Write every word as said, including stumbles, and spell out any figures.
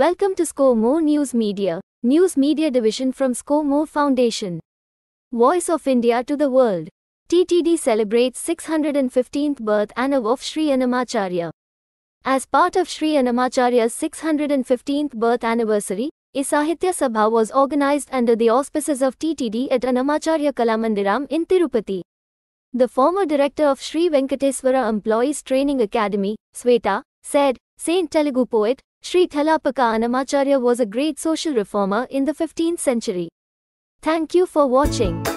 Welcome to Score More News Media, News Media Division from Score More Foundation. Voice of India to the World. T T D celebrates six hundred fifteenth birth anniversary of Sri Annamacharya. As part of Sri Annamacharya's six hundred fifteenth birth anniversary, a Sahitya Sabha was organized under the auspices of T T D at Annamacharya Kalamandiram in Tirupati. The former director of Sri Venkateswara Employees Training Academy, SVETA, said, Saint Telugu poet, Sri Thalapaka Annamacharya was a great social reformer in the fifteenth century. Thank you for watching.